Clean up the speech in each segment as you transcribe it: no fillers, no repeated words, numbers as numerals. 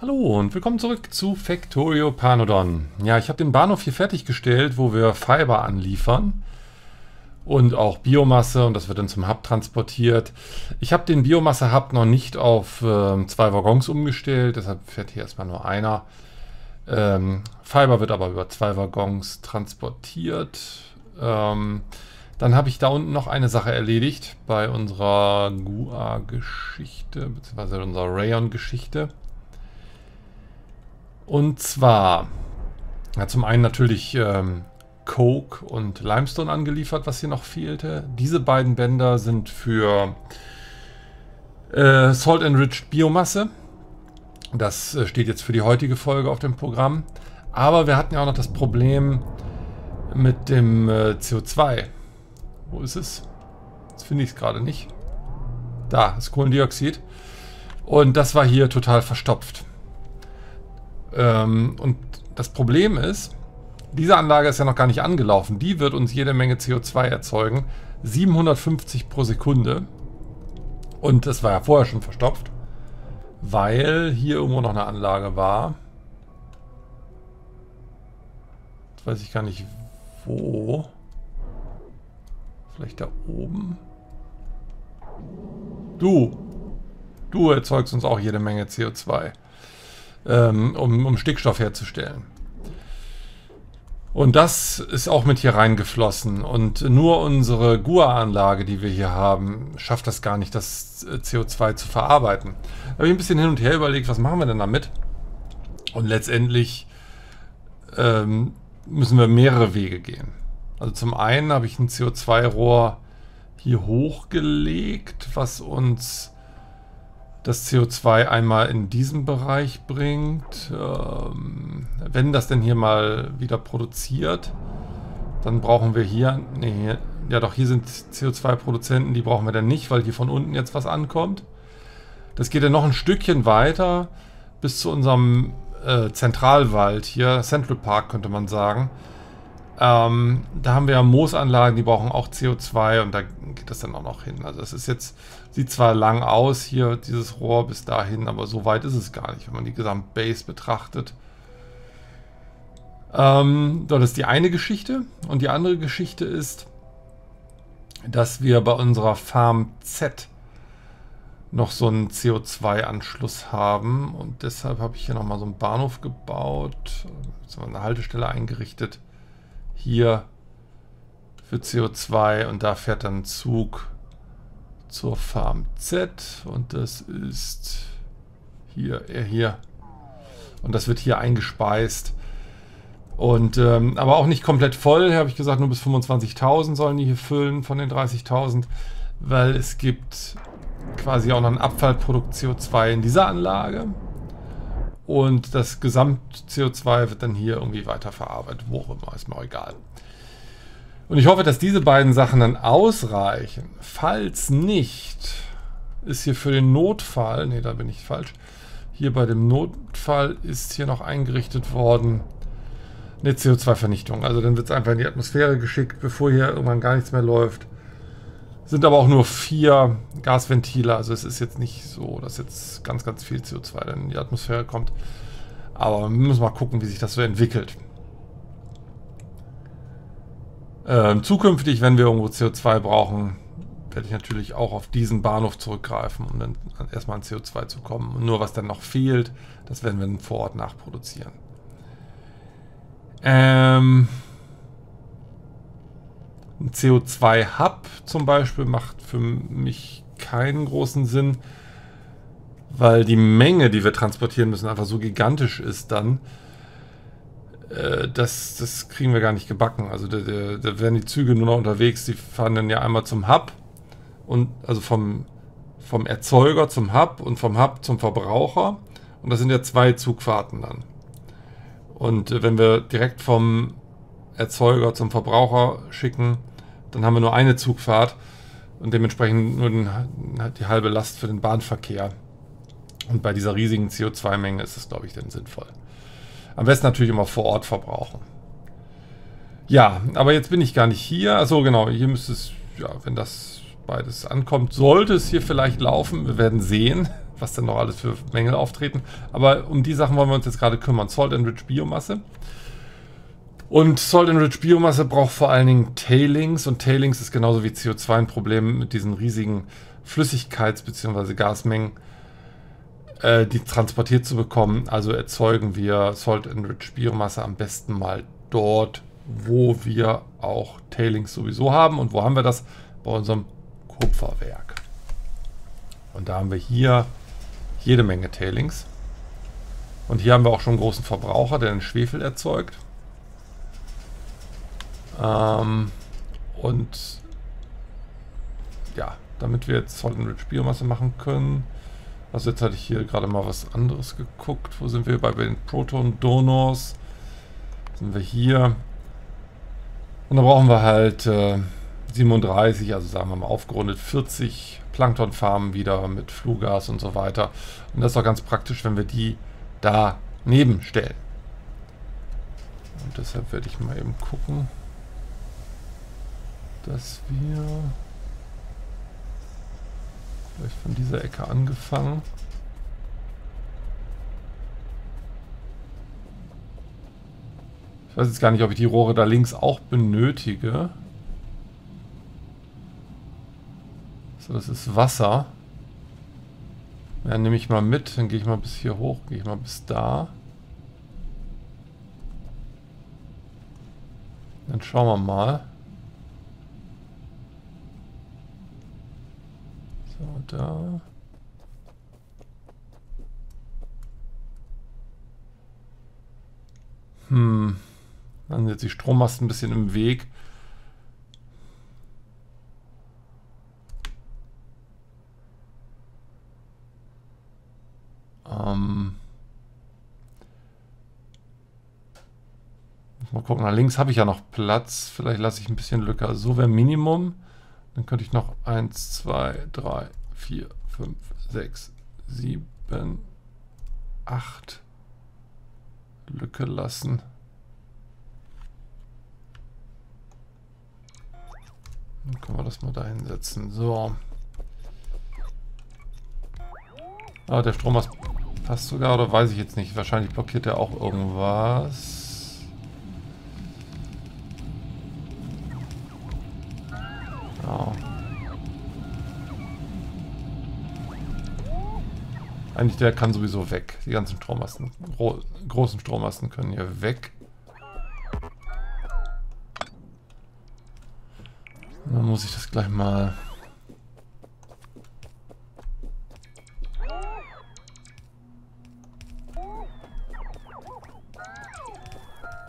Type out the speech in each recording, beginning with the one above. Hallo und willkommen zurück zu Factorio Pyanodon. Ja, ich habe den Bahnhof hier fertiggestellt, wo wir Fiber anliefern und auch Biomasse, und das wird dann zum Hub transportiert. Ich habe den Biomasse-Hub noch nicht auf 2 Waggons umgestellt, deshalb fährt hier erstmal nur einer. Fiber wird aber über 2 Waggons transportiert. Dann habe ich da unten noch eine Sache erledigt bei unserer Gua-Geschichte, beziehungsweise unserer Rayon-Geschichte. Und zwar, ja, zum einen natürlich Coke und Limestone angeliefert, was hier noch fehlte. Diese beiden Bänder sind für Salt-Enriched Biomasse. Das steht jetzt für die heutige Folge auf dem Programm. Aber wir hatten ja auch noch das Problem mit dem CO2. Wo ist es? Jetzt finde ich es gerade nicht. Da ist Kohlendioxid. Und das war hier total verstopft. Und das Problem ist, diese Anlage ist ja noch gar nicht angelaufen. Die wird uns jede Menge CO2 erzeugen. 750 pro Sekunde. Und das war ja vorher schon verstopft, weil hier irgendwo noch eine Anlage war. Jetzt weiß ich gar nicht wo. Vielleicht da oben. Du erzeugst uns auch jede Menge CO2, um Stickstoff herzustellen. Und das ist auch mit hier reingeflossen. Und nur unsere Gua-Anlage, die wir hier haben, schafft das gar nicht, das CO2 zu verarbeiten. Da habe ich ein bisschen hin und her überlegt, was machen wir denn damit? Und letztendlich müssen wir mehrere Wege gehen. Also zum einen habe ich ein CO2-Rohr hier hochgelegt, was uns das CO2 einmal in diesen Bereich bringt. Wenn das denn hier mal wieder produziert, dann brauchen wir hier, hier sind CO2-Produzenten, die brauchen wir dann nicht, weil hier von unten jetzt was ankommt. Das geht dann noch ein Stückchen weiter bis zu unserem Zentralwald hier, Central Park könnte man sagen. Da haben wir ja Moosanlagen, die brauchen auch CO2 und da geht das dann auch noch hin. Also das ist jetzt, sieht zwar lang aus hier, dieses Rohr bis dahin, aber so weit ist es gar nicht, wenn man die Gesamtbase betrachtet. So, das ist die eine Geschichte. Und die andere Geschichte ist, dass wir bei unserer Farm Z noch so einen CO2-Anschluss haben. Und deshalb habe ich hier nochmal so einen Bahnhof gebaut, eine Haltestelle eingerichtet. Hier für CO2 und da fährt dann ein Zug zur Farm Z und das ist hier, und das wird hier eingespeist und aber auch nicht komplett voll, habe ich gesagt, nur bis 25.000 sollen die hier füllen von den 30.000, weil es gibt quasi auch noch ein Abfallprodukt CO2 in dieser Anlage. Und das Gesamt-CO2 wird dann hier irgendwie weiterverarbeitet, wo auch immer, ist mir auch egal. Und ich hoffe, dass diese beiden Sachen dann ausreichen. Falls nicht, ist hier für den Notfall, nee, da bin ich falsch, hier bei dem Notfall ist hier noch eingerichtet worden eine CO2-Vernichtung. Also dann wird es einfach in die Atmosphäre geschickt, bevor hier irgendwann gar nichts mehr läuft. Sind aber auch nur 4 Gasventile, also es ist jetzt nicht so, dass jetzt ganz, ganz viel CO2 in die Atmosphäre kommt. Aber wir müssen mal gucken, wie sich das so entwickelt. Zukünftig, wenn wir irgendwo CO2 brauchen, werde ich natürlich auch auf diesen Bahnhof zurückgreifen, um dann erstmal an CO2 zu kommen. Und nur was dann noch fehlt, das werden wir dann vor Ort nachproduzieren. Ein CO2-Hub zum Beispiel macht für mich keinen großen Sinn, weil die Menge, die wir transportieren müssen, einfach so gigantisch ist dann, das kriegen wir gar nicht gebacken. Also da werden die Züge nur noch unterwegs, die fahren dann ja einmal zum Hub, und also vom Erzeuger zum Hub und vom Hub zum Verbraucher, und das sind ja 2 Zugfahrten dann. Und wenn wir direkt vom Erzeuger zum Verbraucher schicken, dann haben wir nur eine Zugfahrt und dementsprechend nur die halbe Last für den Bahnverkehr. Und bei dieser riesigen CO2-Menge ist das, glaube ich, dann sinnvoll. Am besten natürlich immer vor Ort verbrauchen. Ja, aber jetzt bin ich gar nicht hier. Achso, genau, hier müsste es, ja, wenn das beides ankommt, sollte es hier vielleicht laufen. Wir werden sehen. was denn noch alles für Mängel auftreten. Aber um die Sachen wollen wir uns jetzt gerade kümmern. Salt-Enriched Biomasse. Und Salt-Enriched Biomasse braucht vor allen Dingen Tailings. Und Tailings ist genauso wie CO2 ein Problem mit diesen riesigen Flüssigkeits- bzw. Gasmengen, die transportiert zu bekommen. Also erzeugen wir Salt-Enriched Biomasse am besten mal dort, wo wir auch Tailings sowieso haben. Und wo haben wir das? Bei unserem Kupferwerk. Und da haben wir hier jede Menge Tailings. Und hier haben wir auch schon einen großen Verbraucher, der den Schwefel erzeugt. Und ja, damit wir jetzt Salt-Enriched Biomasse machen können. Also jetzt hatte ich hier gerade mal was anderes geguckt. Wo sind wir? Bei den Proton-Donors sind wir hier. Und da brauchen wir halt 37, also sagen wir mal aufgerundet 40 Plankton-Farmen wieder mit Fluggas und so weiter. Und das ist doch ganz praktisch, wenn wir die daneben stellen. Und deshalb werde ich mal eben gucken, dass wir vielleicht von dieser Ecke angefangen. Ich weiß jetzt gar nicht, ob ich die Rohre da links auch benötige. So, das ist Wasser. Ja, nehme ich mal mit, dann gehe ich mal bis hier hoch, gehe ich mal bis da. Dann schauen wir mal. So, da. Dann sind jetzt die Strommasten ein bisschen im Weg. Mal gucken, nach links habe ich ja noch Platz. Vielleicht lasse ich ein bisschen Lücke. So wäre Minimum. Dann könnte ich noch 1, 2, 3, 4, 5, 6, 7, 8 Lücke lassen. Dann können wir das mal da hinsetzen. So. Ah, der Strommast passt sogar, oder weiß ich jetzt nicht. Wahrscheinlich blockiert er auch irgendwas. Oh. Eigentlich der kann sowieso weg. Die ganzen Strommasten, großen Strommasten können hier weg. Dann muss ich das gleich mal...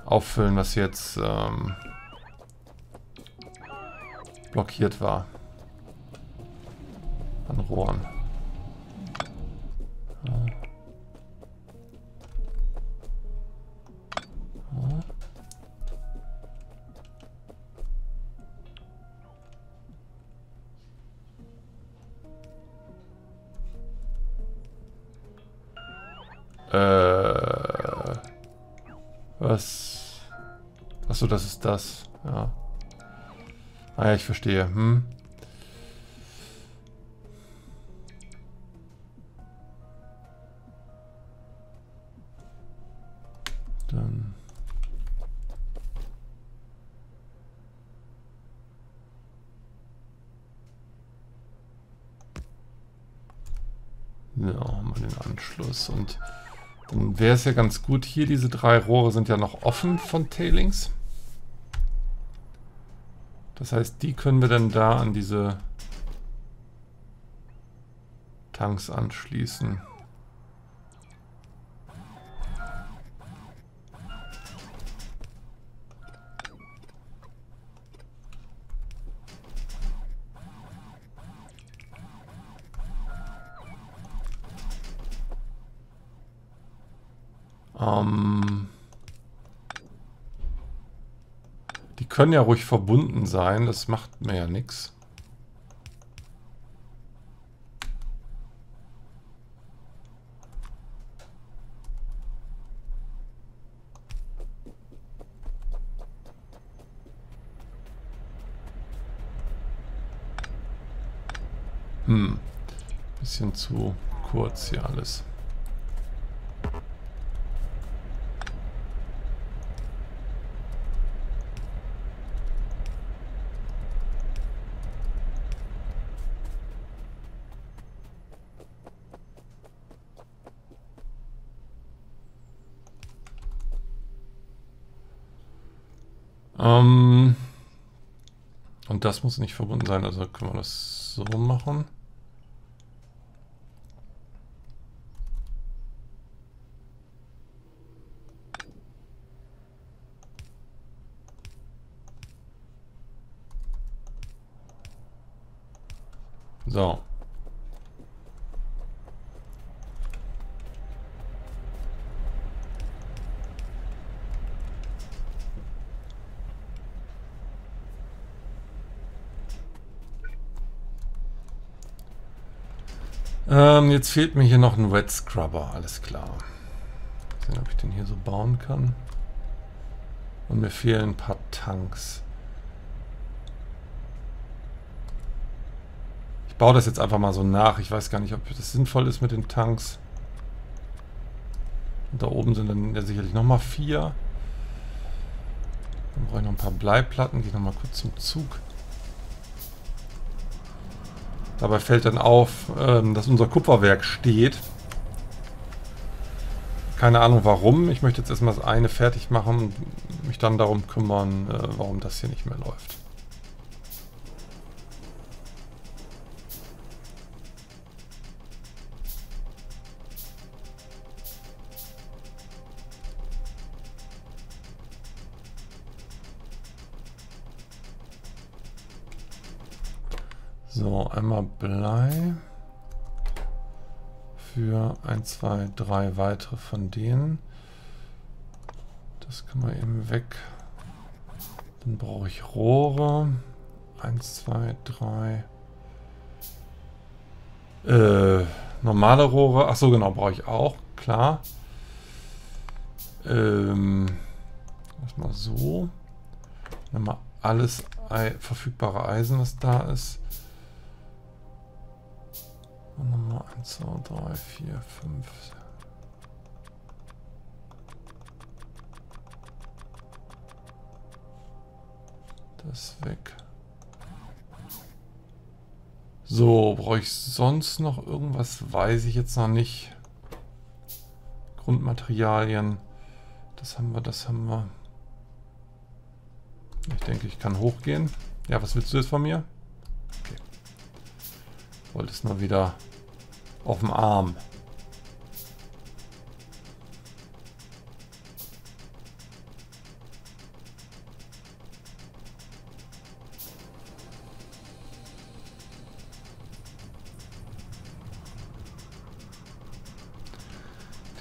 auffüllen, was jetzt blockiert war an Rohren. Ja. Ja. Was? Achso, das ist das. Ja. Ah ja, ich verstehe. Dann. Ja, haben wir den Anschluss. Und dann wäre es ja ganz gut. Hier, diese 3 Rohre sind ja noch offen von Tailings. Das heißt, die können wir dann da an diese Tanks anschließen. Können ja ruhig verbunden sein, das macht mir ja nichts. Bisschen zu kurz hier alles. Und das muss nicht verbunden sein, also können wir das so machen. So. Jetzt fehlt mir hier noch ein Wet Scrubber, alles klar. Mal sehen, ob ich den hier so bauen kann. Und mir fehlen ein paar Tanks. Ich baue das jetzt einfach mal so nach. Ich weiß gar nicht, ob das sinnvoll ist mit den Tanks. Und da oben sind dann ja sicherlich nochmal 4. Dann brauche ich noch ein paar Bleiplatten. Gehe nochmal kurz zum Zug. Dabei fällt dann auf, dass unser Kupferwerk steht. Keine Ahnung warum. Ich möchte jetzt erstmal das eine fertig machen und mich dann darum kümmern, warum das hier nicht mehr läuft. So, einmal Blei für 1, 2, 3 weitere von denen. Das kann man eben weg. Dann brauche ich Rohre. 1, 2, 3. Normale Rohre. Achso, genau, brauche ich auch. Klar. Erstmal so. Nehmen wir alles verfügbare Eisen, was da ist. Und nochmal 1, 2, 3, 4, 5. Das weg. So, brauche ich sonst noch irgendwas? Weiß ich jetzt noch nicht. Grundmaterialien. Das haben wir, das haben wir. Ich denke, ich kann hochgehen. Ja, was willst du jetzt von mir? Okay. Wollte es nur wieder auf dem Arm.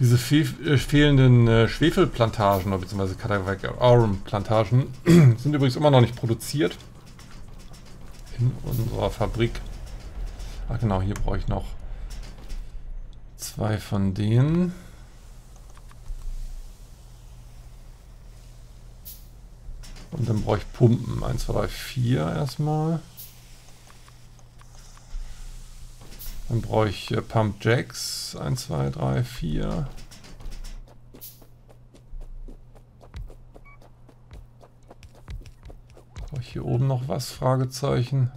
Diese fehlenden Schwefelplantagen oder beziehungsweise Catavic-Aurum-Plantagen sind übrigens immer noch nicht produziert in unserer Fabrik. Ah genau, hier brauche ich noch 2 von denen. Und dann brauche ich Pumpen. 1, 2, 3, 4 erstmal. Dann brauche ich Pump Jacks. 1, 2, 3, 4. Brauche ich hier oben noch was? Fragezeichen.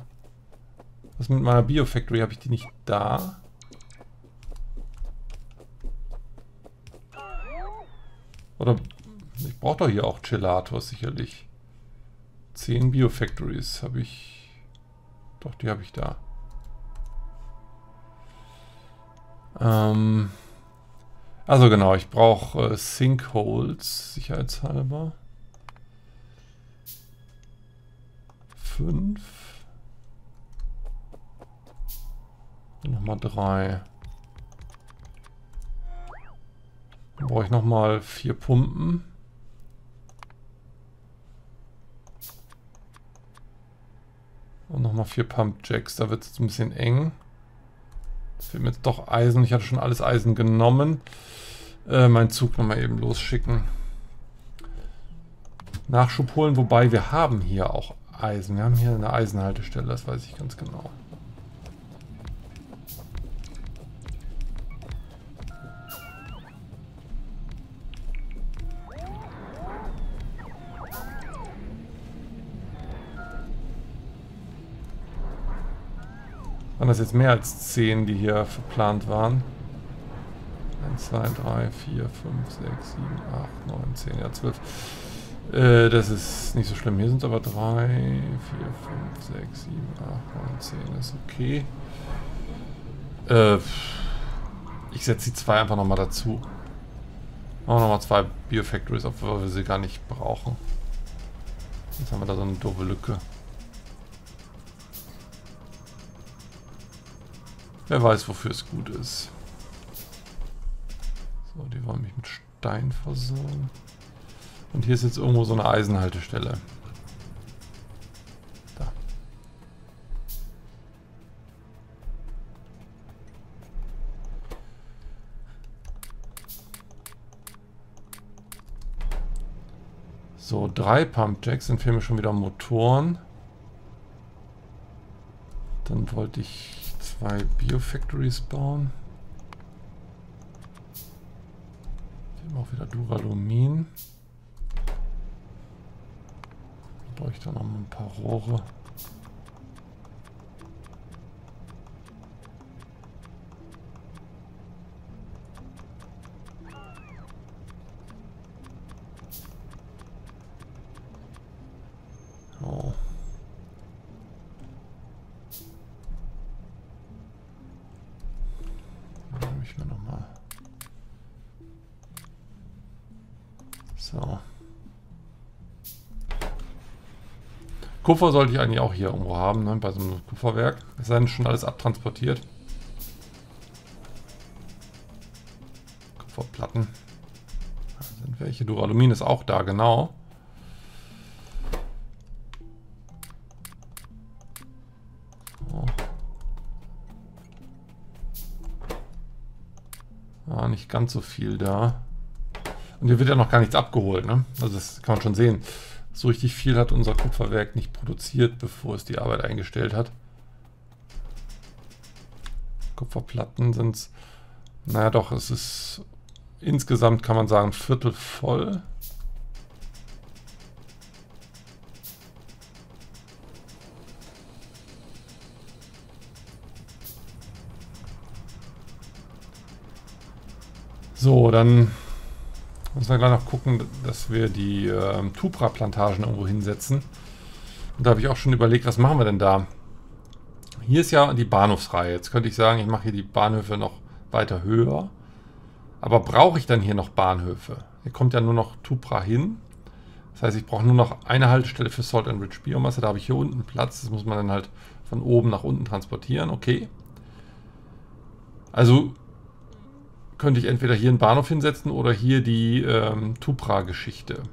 Was mit meiner Biofactory? Habe ich die nicht da? Oder ich brauche doch hier auch Chelator sicherlich. 10 Biofactories habe ich. Doch, die habe ich da. Also genau, ich brauche Sinkholes, sicherheitshalber. 5. Nochmal 3. Dann brauche ich nochmal 4 Pumpen. Und nochmal 4 Pump Jacks. Da wird es jetzt ein bisschen eng. Es fehlt mir jetzt doch Eisen. Ich hatte schon alles Eisen genommen. Mein Zug nochmal eben losschicken. Nachschub holen, wobei wir haben hier auch Eisen. Wir haben hier eine Eisenhaltestelle, das weiß ich ganz genau. Waren das jetzt mehr als 10, die hier verplant waren? 1, 2, 3, 4, 5, 6, 7, 8, 9, 10, ja 12. Das ist nicht so schlimm. Hier sind aber 3, 4, 5, 6, 7, 8, 9, 10. Das ist okay. Ich setze die 2 einfach nochmal dazu. Machen wir nochmal 2 Biofactories, obwohl wir sie gar nicht brauchen. Jetzt haben wir da so eine doofe Lücke. Wer weiß, wofür es gut ist. So, die wollen mich mit Stein versorgen. Und hier ist jetzt irgendwo so eine Eisenhaltestelle. Da. So, 3 Pump Jacks, dann fehlen mir schon wieder Motoren. Dann wollte ich 2 Biofactories bauen. Hier haben wir auch wieder Duralumin. Brauche ich da noch mal ein paar Rohre. Oh. Dann nehme ich mir noch mal. So. Kupfer sollte ich eigentlich auch hier irgendwo haben, ne? Bei so einem Kupferwerk. Es sei denn, schon alles abtransportiert. Kupferplatten. Da sind welche. Duralumin ist auch da, genau. So. Ah, nicht ganz so viel da. Und hier wird ja noch gar nichts abgeholt, ne? Also das kann man schon sehen. So richtig viel hat unser Kupferwerk nicht produziert, bevor es die Arbeit eingestellt hat. Kupferplatten sind es. Naja doch, es ist insgesamt, kann man sagen, 1/4 voll. So, dann müssen wir gleich noch gucken, dass wir die Tupra-Plantagen irgendwo hinsetzen. Und da habe ich auch schon überlegt, was machen wir denn da? Hier ist ja die Bahnhofsreihe. Jetzt könnte ich sagen, ich mache hier die Bahnhöfe noch weiter höher. Aber brauche ich dann hier noch Bahnhöfe? Hier kommt ja nur noch Tupra hin. Das heißt, ich brauche nur noch eine Haltestelle für Salt-Enriched Biomasse. Da habe ich hier unten Platz. Das muss man dann halt von oben nach unten transportieren. Okay. Also könnte ich entweder hier einen Bahnhof hinsetzen oder hier die Tupra-Geschichte.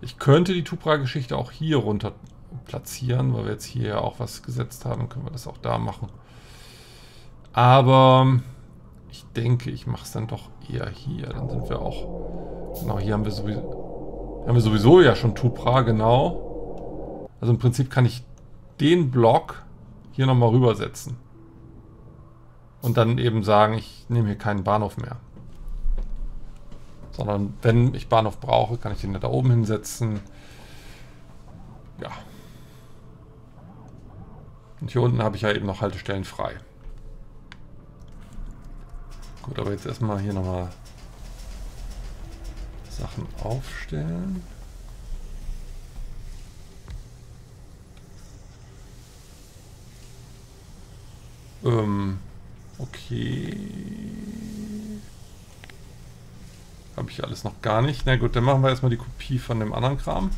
Ich könnte die Tupra-Geschichte auch hier runter platzieren, weil wir jetzt hier ja auch was gesetzt haben, können wir das auch da machen. Aber ich denke, ich mache es dann doch eher hier. Dann sind wir auch... Genau, hier haben wir sowieso ja schon Tupra, genau. Also im Prinzip kann ich den Block hier nochmal rübersetzen. Und dann eben sagen, ich nehme hier keinen Bahnhof mehr. Sondern wenn ich Bahnhof brauche, kann ich den da oben hinsetzen. Ja. Und hier unten habe ich ja eben noch Haltestellen frei. Gut, aber jetzt erstmal hier nochmal Sachen aufstellen. Okay. Habe ich alles noch gar nicht. Na gut, dann machen wir erstmal die Kopie von dem anderen Kram.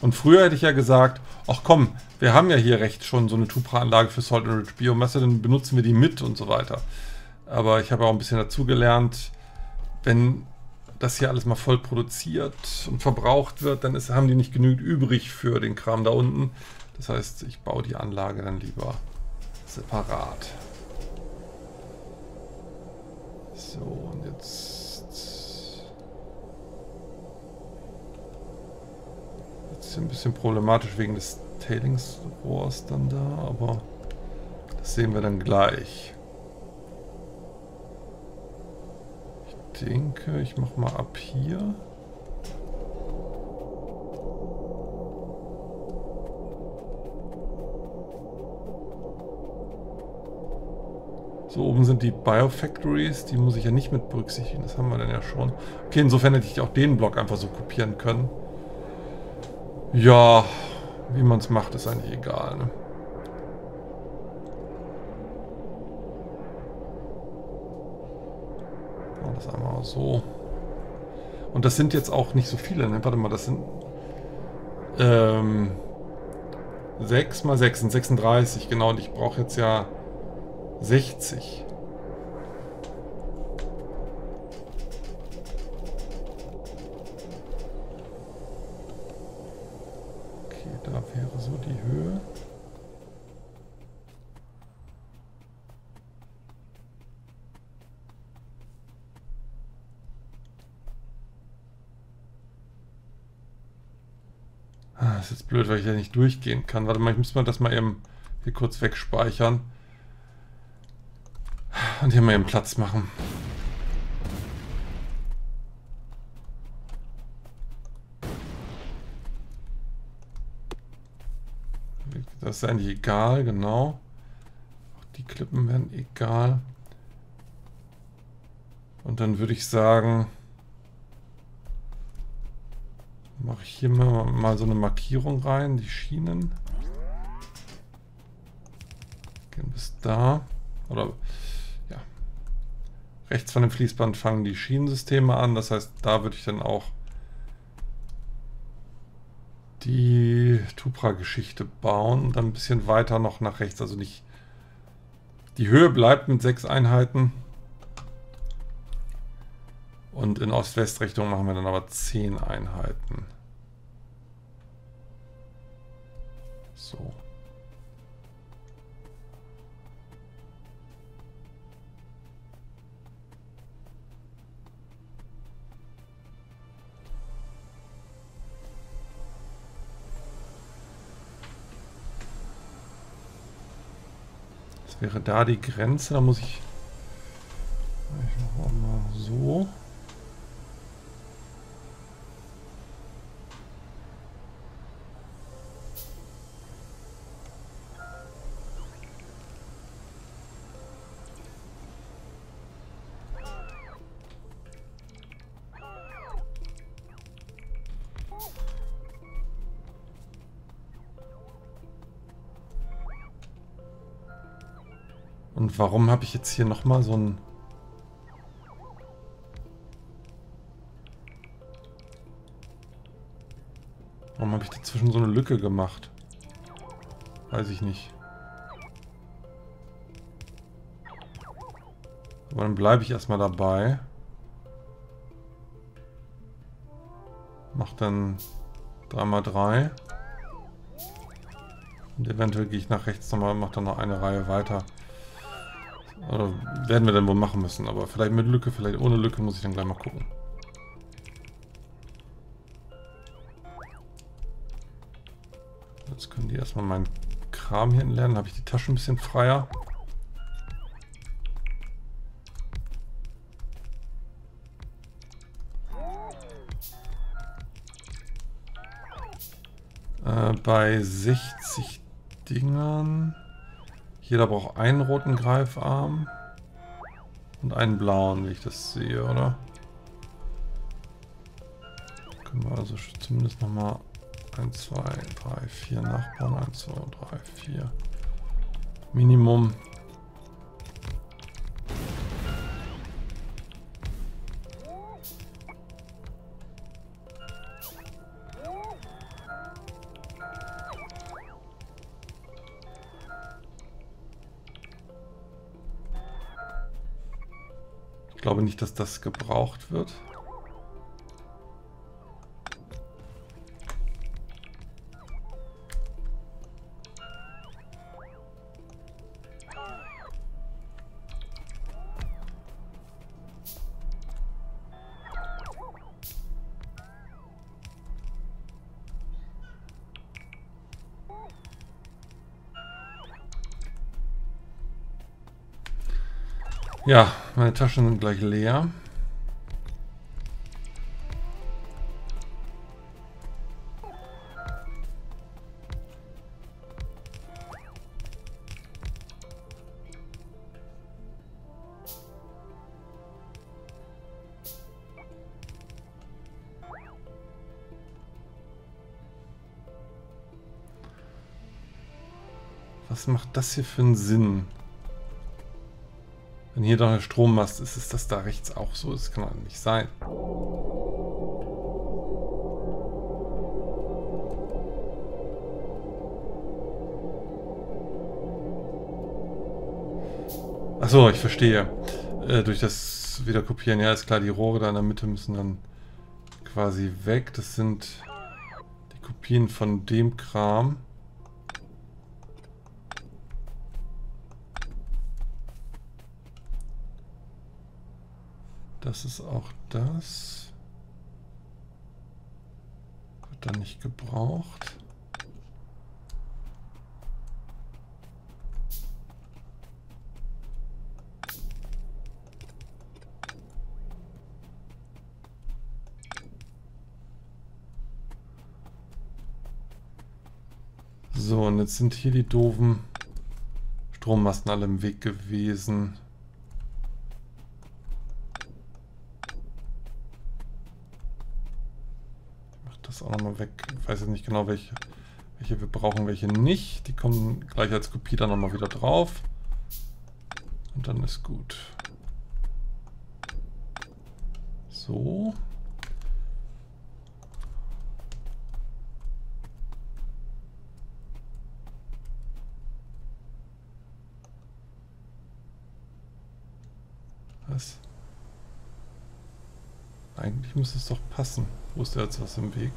Und früher hätte ich ja gesagt, ach komm, wir haben ja hier recht schon so eine Tupra-Anlage für Salt-Enriched Biomasse, dann benutzen wir die mit und so weiter. Aber ich habe auch ein bisschen dazugelernt, wenn das hier alles mal voll produziert und verbraucht wird, dann haben die nicht genügend übrig für den Kram da unten. Das heißt, ich baue die Anlage dann lieber separat. So, und jetzt ist ein bisschen problematisch wegen des Tailings-Rohrs dann da, aber das sehen wir dann gleich. Ich denke, ich mache mal ab hier. So, oben sind die Biofactories, die muss ich ja nicht mit berücksichtigen, das haben wir dann ja schon. Okay, insofern hätte ich auch den Block einfach so kopieren können. Ja, wie man es macht, ist eigentlich egal, ne? Das einmal so. Und das sind jetzt auch nicht so viele, ne? Warte mal, das sind 6 mal 6 sind 36, genau, und ich brauche jetzt ja 60. Okay, da wäre so die Höhe. Ah, ist jetzt blöd, weil ich ja nicht durchgehen kann. Warte mal, ich muss mal das mal eben hier kurz wegspeichern. Und hier mal eben Platz machen. Das ist eigentlich egal, genau. Auch die Klippen werden egal. Und dann würde ich sagen, mache ich hier mal so eine Markierung rein, die Schienen. Gehen bis da. Oder ja. Rechts von dem Fließband fangen die Schienensysteme an. Das heißt, da würde ich dann auch die Tupra-Geschichte bauen und dann ein bisschen weiter noch nach rechts. Also nicht. Die Höhe bleibt mit 6 Einheiten. Und in Ost-West-Richtung machen wir dann aber 10 Einheiten. So. Das wäre da die Grenze, da muss ich... Ich mache mal so. Und warum habe ich jetzt hier nochmal so ein... Warum habe ich dazwischen so eine Lücke gemacht? Weiß ich nicht. Aber dann bleibe ich erstmal dabei. Mach dann 3x3. Und eventuell gehe ich nach rechts nochmal und mache dann noch eine Reihe weiter. Oder werden wir dann wohl machen müssen, aber vielleicht mit Lücke, vielleicht ohne Lücke, muss ich dann gleich mal gucken. Jetzt können die erstmal meinen Kram hier entleeren, dann habe ich die Tasche ein bisschen freier. Bei 60 Dingern... Jeder braucht einen roten Greifarm und einen blauen, wie ich das sehe, oder? Können wir also zumindest nochmal 1, 2, 3, 4 nachbauen. 1, 2, 3, 4. Minimum. Ich glaube nicht, dass das gebraucht wird. Ja, meine Taschen sind gleich leer. Was macht das hier für einen Sinn? Wenn hier doch eine Strommast ist, ist das da rechts auch so. Das kann doch nicht sein. Achso, ich verstehe. Durch das Wiederkopieren. Ja, ist klar, die Rohre da in der Mitte müssen dann quasi weg. Das sind die Kopien von dem Kram. Das ist auch das. Wird dann nicht gebraucht. So, und jetzt sind hier die doofen Strommasten alle im Weg gewesen. Auch nochmal weg. Ich weiß jetzt nicht genau, welche wir brauchen, welche nicht. Die kommen gleich als Kopie dann nochmal wieder drauf. Und dann ist gut. So. Was? Eigentlich müsste es doch passen. Wo ist da jetzt was im Weg?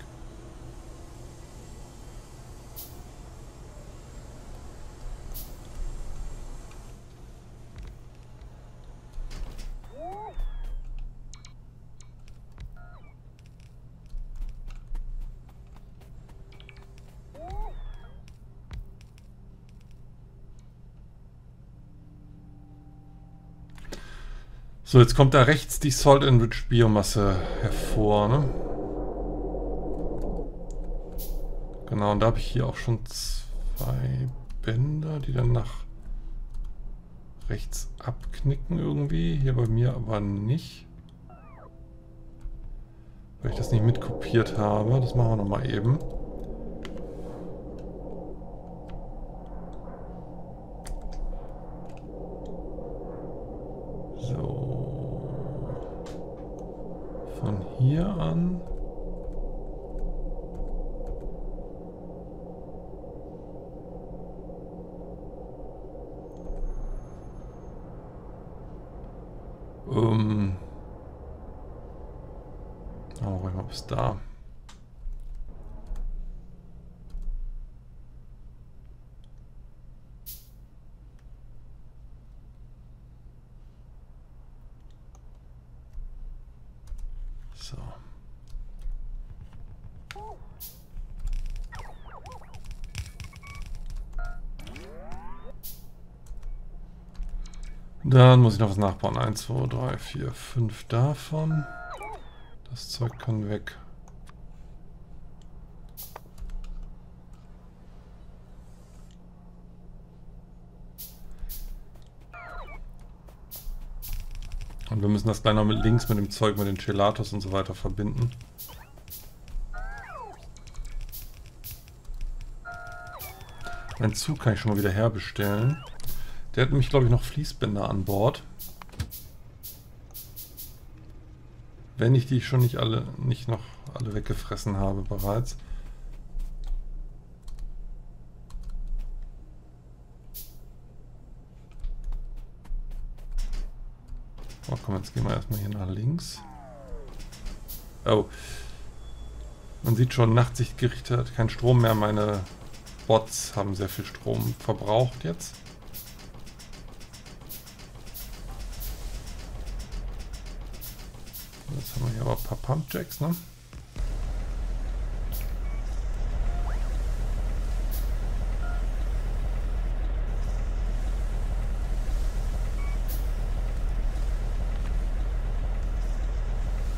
So, jetzt kommt da rechts die Salt-Enriched Biomasse hervor, ne? Genau, und da habe ich hier auch schon zwei Bänder, die dann nach rechts abknicken irgendwie. Hier bei mir aber nicht. Weil ich das nicht mitkopiert habe. Das machen wir nochmal eben. Hier an. Machen wir bis da. Dann muss ich noch was nachbauen. 1, 2, 3, 4, 5 davon. Das Zeug kann weg. Und wir müssen das gleich noch mit links, mit dem Zeug, mit den Chelators und so weiter verbinden. Einen Zug kann ich schon mal wieder herbestellen. Der hat nämlich, glaube ich, noch Fließbänder an Bord. Wenn ich die schon nicht noch alle weggefressen habe bereits. Oh, komm, jetzt gehen wir erstmal hier nach links. Oh. Man sieht schon, Nachtsichtgerichte hat keinen Strom mehr. Meine Bots haben sehr viel Strom verbraucht jetzt. Jetzt haben wir hier aber ein paar Pump Jacks, ne?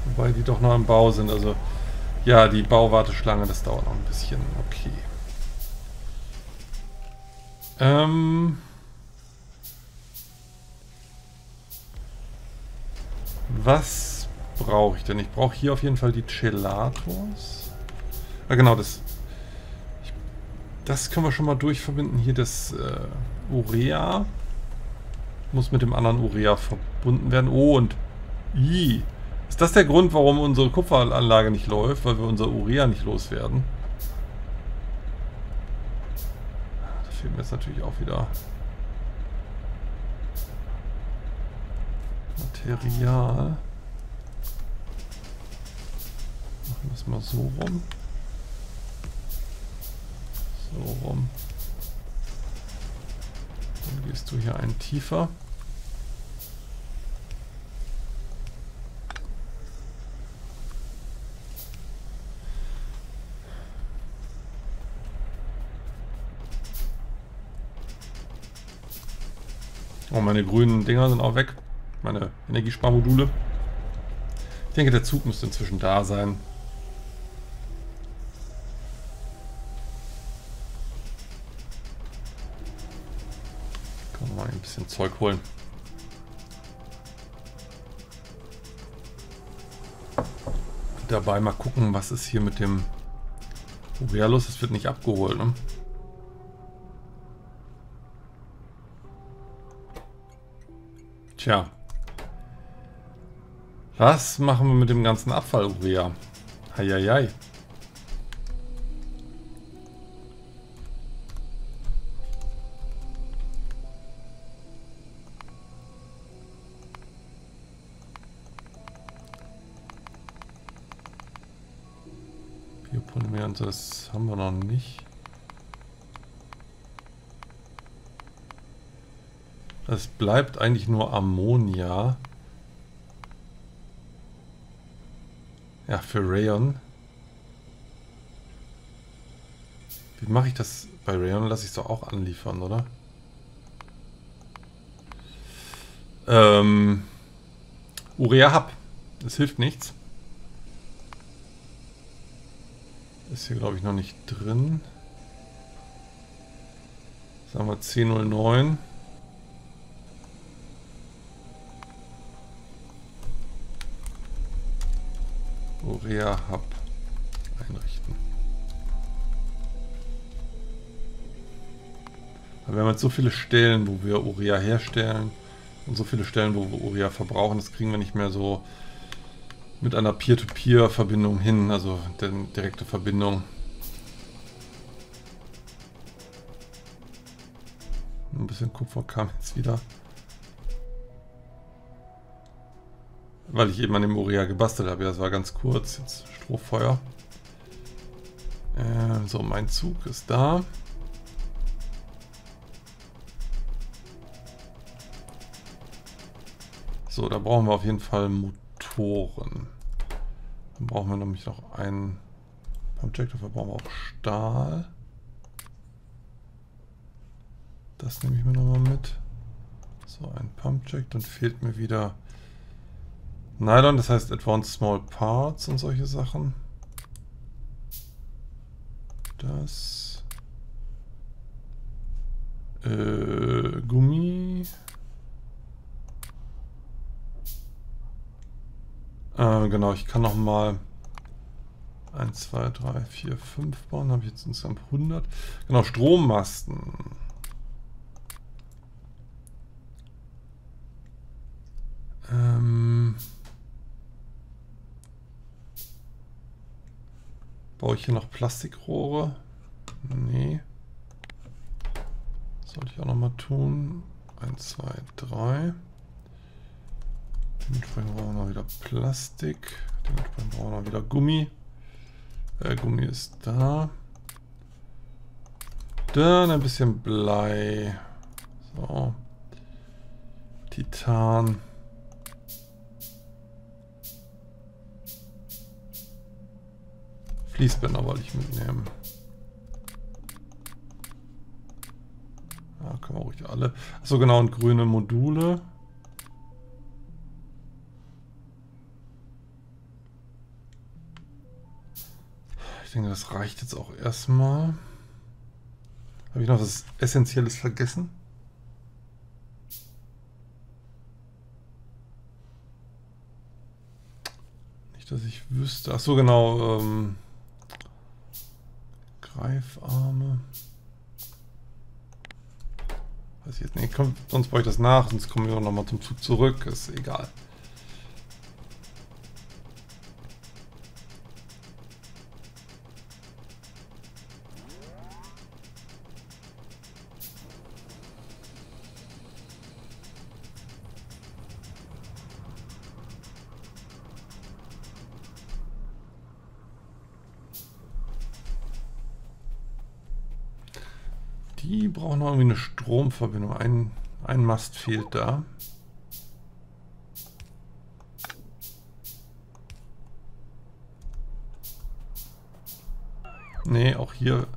Wobei die doch noch im Bau sind, also ja, die Bauwarteschlange, das dauert noch ein bisschen. Okay. Was brauche ich denn? Ich brauche hier auf jeden Fall die Chelators. Ah genau, das Das können wir schon mal durchverbinden. Hier das Urea. Muss mit dem anderen Urea verbunden werden. Oh, und I. Ist das der Grund, warum unsere Kupferanlage nicht läuft? Weil wir unser Urea nicht loswerden? Da fehlt mir jetzt natürlich auch wieder Material. Machen wir es mal so rum. So rum. Dann gehst du hier einen tiefer. Oh, meine grünen Dinger sind auch weg. Meine Energiesparmodule. Ich denke, der Zug müsste inzwischen da sein. Können wir mal ein bisschen Zeug holen. Und dabei mal gucken, was ist hier mit dem Urea los? Es wird nicht abgeholt, ne? Tja, was machen wir mit dem ganzen Abfall, Urea? Heieiei. Biopolymer und das haben wir noch nicht. Es bleibt eigentlich nur Ammonia. Ja, für Rayon. Wie mache ich das? Bei Rayon lasse ich es doch auch anliefern, oder? Urea Hub. Das hilft nichts. Ist hier, glaube ich, noch nicht drin. Sagen wir 1009. Urea Hub einrichten. Aber wir haben jetzt so viele Stellen, wo wir Urea herstellen und so viele Stellen, wo wir Urea verbrauchen, das kriegen wir nicht mehr so mit einer Peer-to-Peer-Verbindung hin, also eine direkte Verbindung. Ein bisschen Kupfer kam jetzt wieder. Weil ich eben an dem Urea gebastelt habe. Ja, das war ganz kurz. Jetzt Strohfeuer. So, mein Zug ist da. So, da brauchen wir auf jeden Fall Motoren. Dann brauchen wir nämlich noch einen Pump Jack. Dafür brauchen wir auch Stahl. Das nehme ich mir nochmal mit. So, ein Pump Jack. Dann fehlt mir wieder Nylon, das heißt Advanced Small Parts und solche Sachen. Das. Gummi. Genau, ich kann nochmal 1, 2, 3, 4, 5 bauen. Habe ich jetzt insgesamt 100. Genau, Strommasten. Baue ich hier noch Plastikrohre? Nee. Das sollte ich auch nochmal tun. 1, 2, 3. Dementsprechend brauchen wir noch wieder Plastik. Dementsprechend brauchen wir noch wieder Gummi. Gummi ist da. Dann ein bisschen Blei. So. Titan. Fließbänder wollte ich mitnehmen. Ja, können wir ruhig alle. Achso, genau, und grüne Module. Ich denke, das reicht jetzt auch erstmal. Habe ich noch was Essentielles vergessen? Nicht, dass ich wüsste. Achso, genau. Greifarme. passiert. Nee, komm, sonst brauche ich das nach, sonst kommen wir auch nochmal zum Zug zurück. Ist egal. Die brauchen noch irgendwie eine Stromverbindung. Ein Mast fehlt da. Ne, auch hier.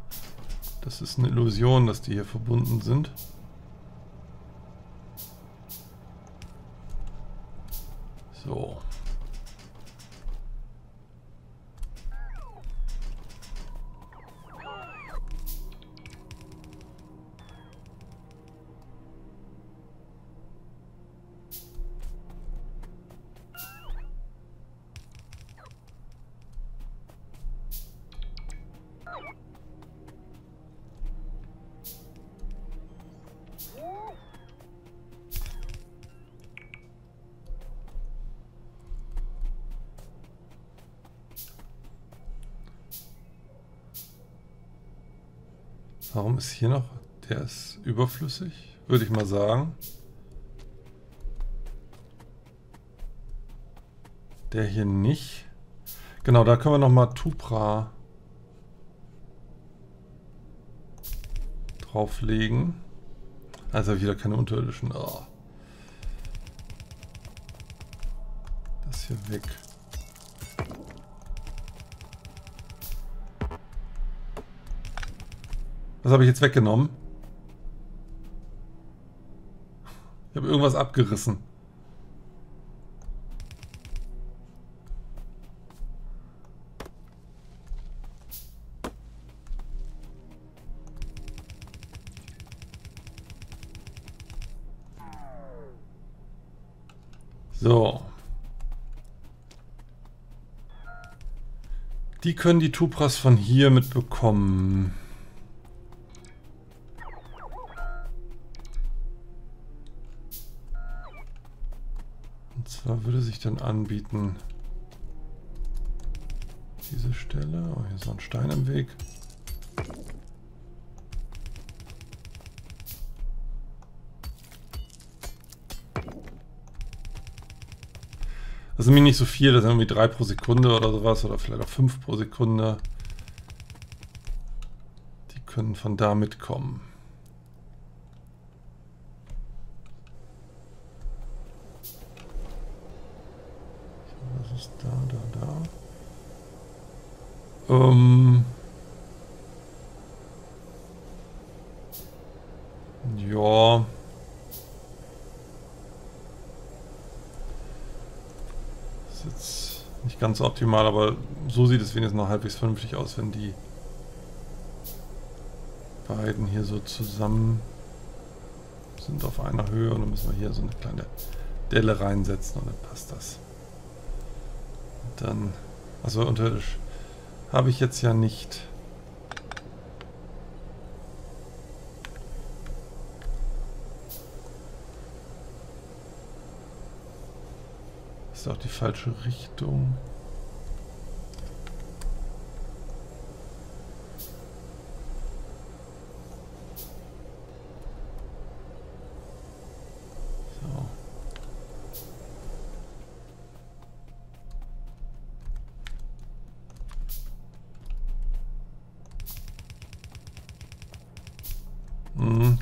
Das ist eine Illusion, dass die hier verbunden sind. So. Warum ist hier noch? Der ist überflüssig, würde ich mal sagen. Der hier nicht. Genau, da können wir nochmal Tupra drauflegen. Also wieder keine unterirdischen. Oh. Das hier weg. Was habe ich jetzt weggenommen? Ich habe irgendwas abgerissen. So. Die können die Tupras von hier mitbekommen. Da würde sich dann anbieten, diese Stelle, oh, hier ist noch ein Stein im Weg. Das ist nämlich nicht so viel, das sind irgendwie 3 pro Sekunde oder sowas, oder vielleicht auch 5 pro Sekunde. Die können von da mitkommen. Ja. Ist jetzt nicht ganz so optimal, aber so sieht es wenigstens noch halbwegs vernünftig aus, wenn die beiden hier so zusammen sind auf einer Höhe, und dann müssen wir hier so eine kleine Delle reinsetzen und dann passt das. Und dann, also unterirdisch habe ich jetzt ja nicht. Das ist auch die falsche Richtung.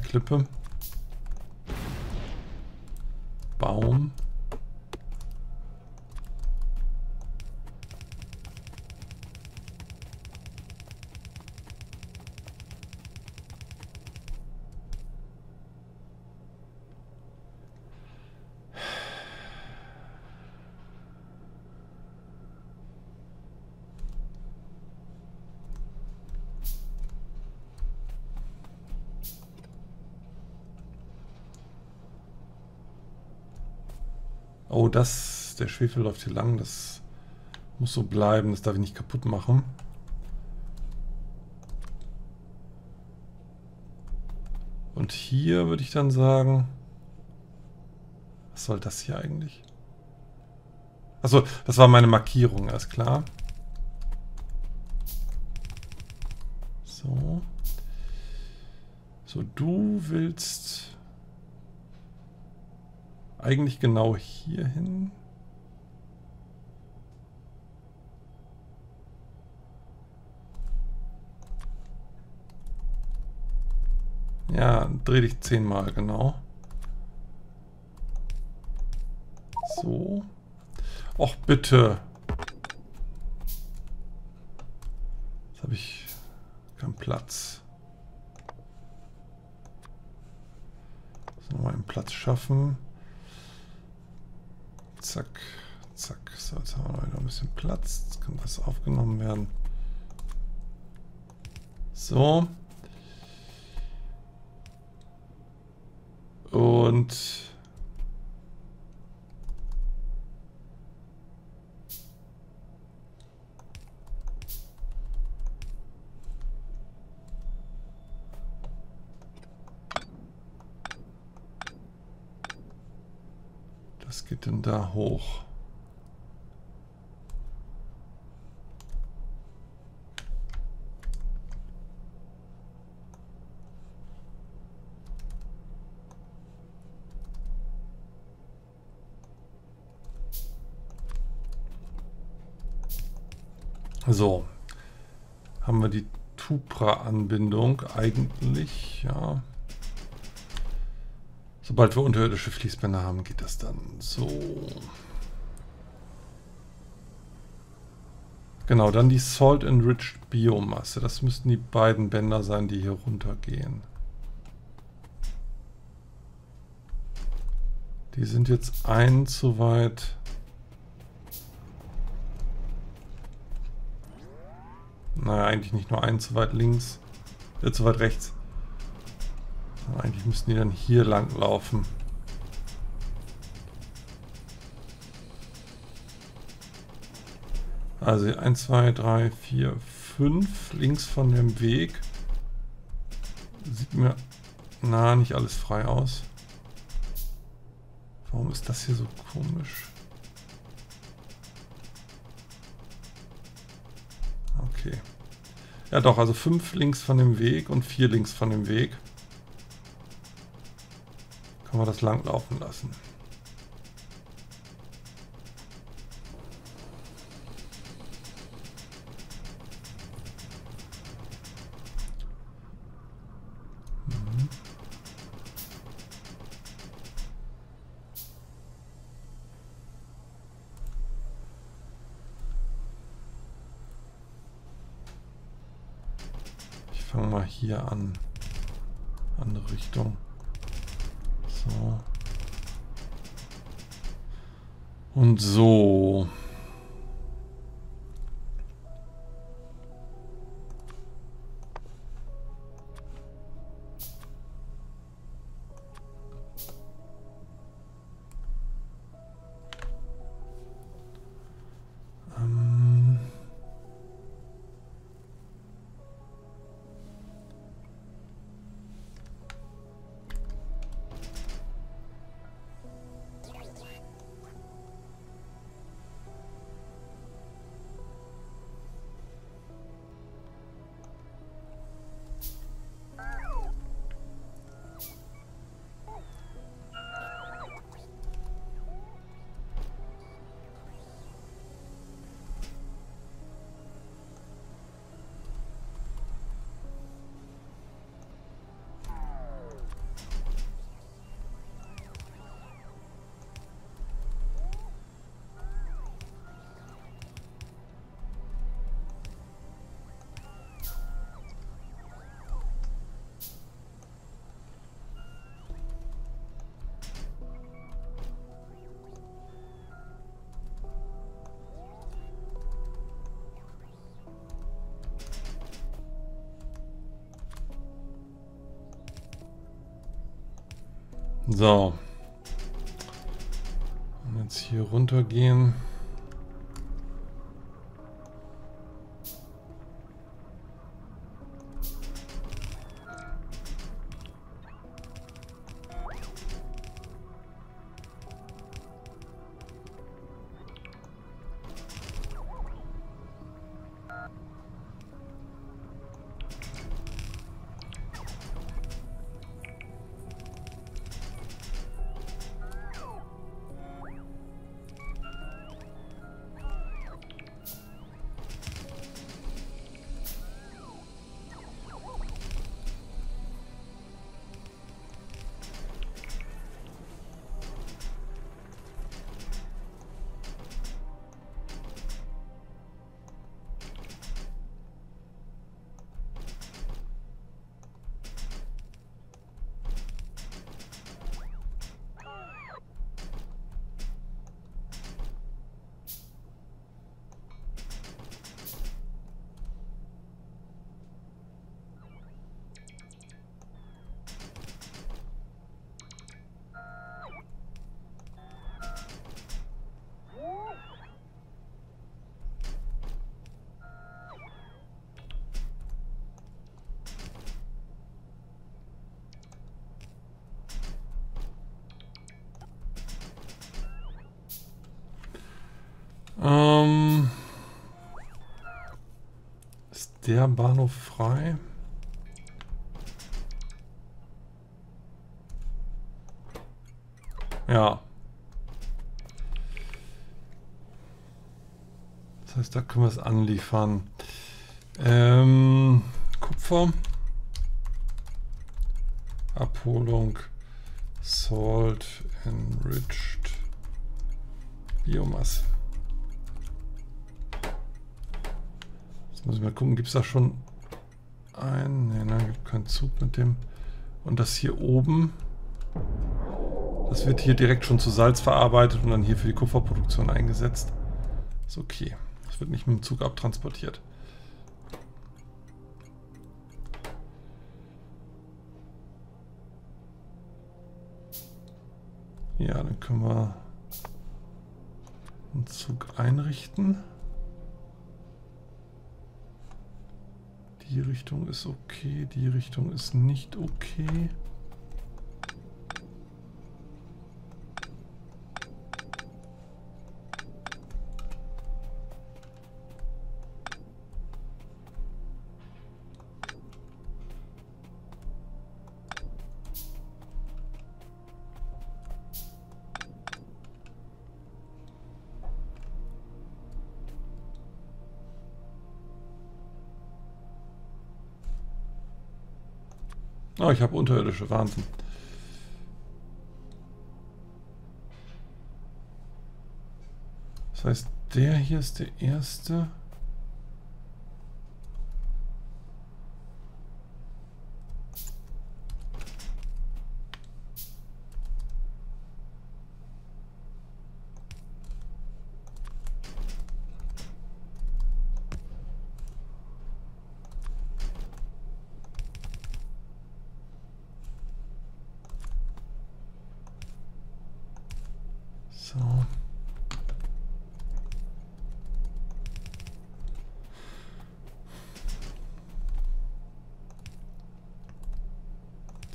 Klippe. Baum. Oh, das, der Schwefel läuft hier lang, das muss so bleiben, das darf ich nicht kaputt machen. Und hier würde ich dann sagen, was soll das hier eigentlich? Achso, das war meine Markierung, alles klar. So. So, du willst eigentlich genau hier hin. Ja, dreh dich 10-mal, genau. So. Och, bitte. Jetzt habe ich keinen Platz. So, nochmal einen Platz schaffen. Zack, zack. So, jetzt haben wir wieder ein bisschen Platz. Jetzt kann das aufgenommen werden. So. Und das geht denn da hoch? So, haben wir die Tupra-Anbindung eigentlich, ja. Sobald wir unterirdische Fließbänder haben, geht das dann so. Genau, dann die Salt-Enriched Biomasse. Das müssten die beiden Bänder sein, die hier runtergehen. Die sind jetzt ein zu weit... Naja, eigentlich nicht nur einen zu weit links, zu weit rechts. Eigentlich müssten die dann hier lang laufen. Also 1, 2, 3, 4, 5 links von dem Weg. Sieht mir na nicht alles frei aus. Warum ist das hier so komisch? Okay. Ja doch, also 5 links von dem Weg und 4 links von dem Weg. Kann man das lang laufen lassen. Mhm. Fangen wir hier an. Andere Richtung. So. Und so. So, und jetzt hier runter gehen. Ist der Bahnhof frei? Ja. Das heißt, da können wir es anliefern. Kupfer. Abholung. Salt-Enriched Biomasse. Jetzt muss ich mal gucken, gibt es da schon einen? Ne, nein, gibt keinen Zug mit dem. Und das hier oben, das wird hier direkt schon zu Salz verarbeitet und dann hier für die Kupferproduktion eingesetzt. Ist okay. Das wird nicht mit dem Zug abtransportiert. Ja, dann können wir einen Zug einrichten. Die Richtung ist okay, die Richtung ist nicht okay. Oh, ich habe unterirdische, Wahnsinn. Das heißt, der hier ist der erste.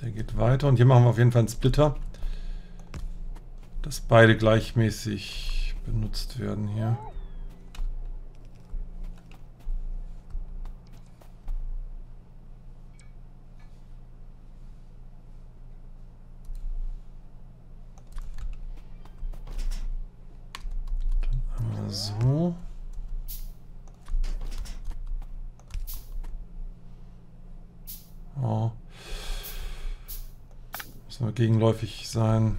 Der geht weiter und hier machen wir auf jeden Fall einen Splitter, dass beide gleichmäßig benutzt werden hier. Gegenläufig sein.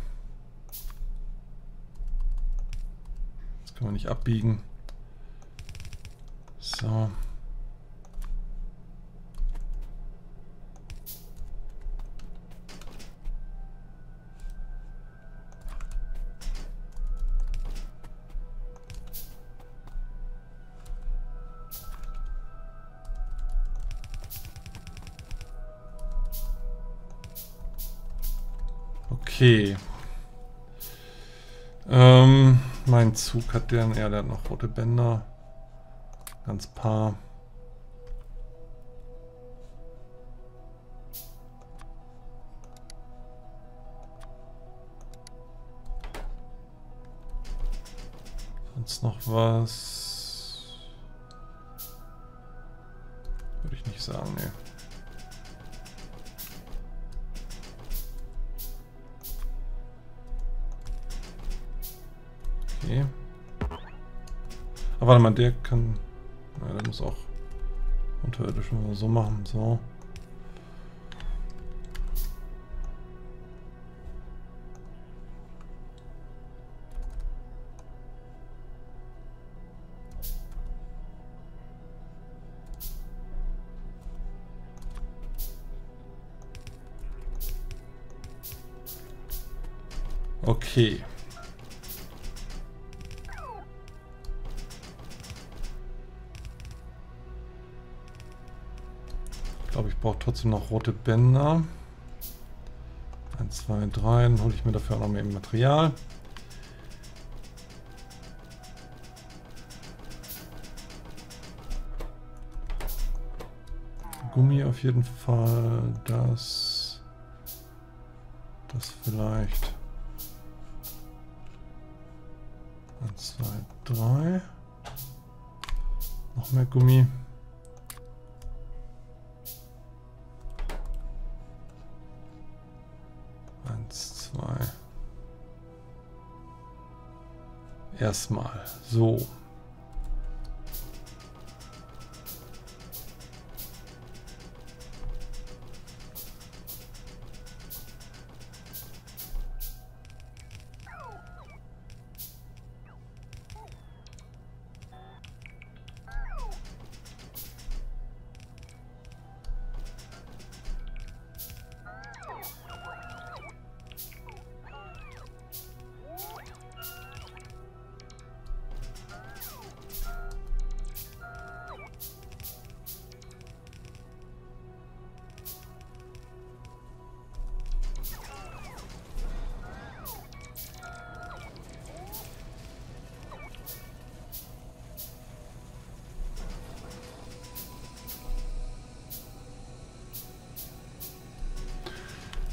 Das kann man nicht abbiegen. So. Okay. Mein Zug hat den, ja, der hat noch rote Bänder. Ganz paar. Sonst noch was? Würde ich nicht sagen, ne. Okay. Aber warte mal, der kann... Ja, der muss auch unterirdisch mal so machen, so. Okay. Trotzdem noch rote Bänder. 1, 2, 3. Dann hole ich mir dafür auch noch mehr Material. Gummi auf jeden Fall. Das. Das vielleicht. 1, 2, 3. Noch mehr Gummi. Erstmal so.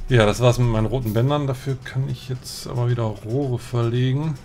Ja, das war's mit meinen roten Bändern. Dafür kann ich jetzt aber wieder Rohre verlegen.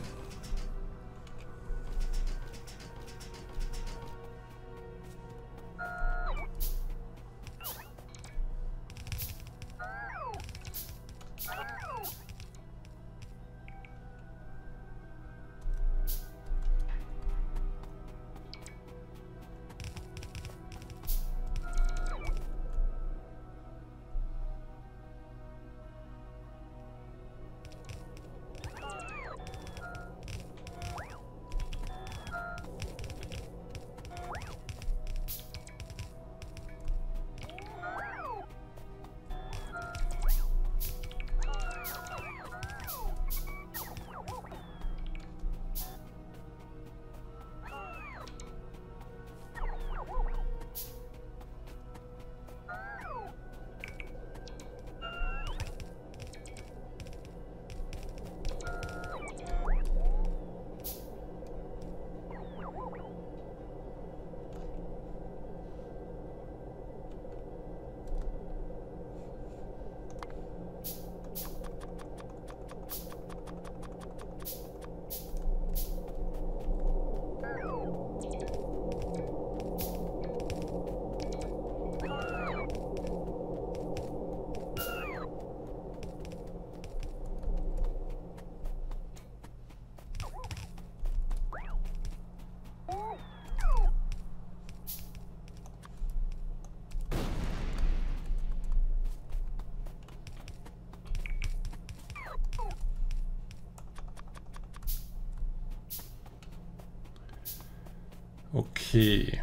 Okay.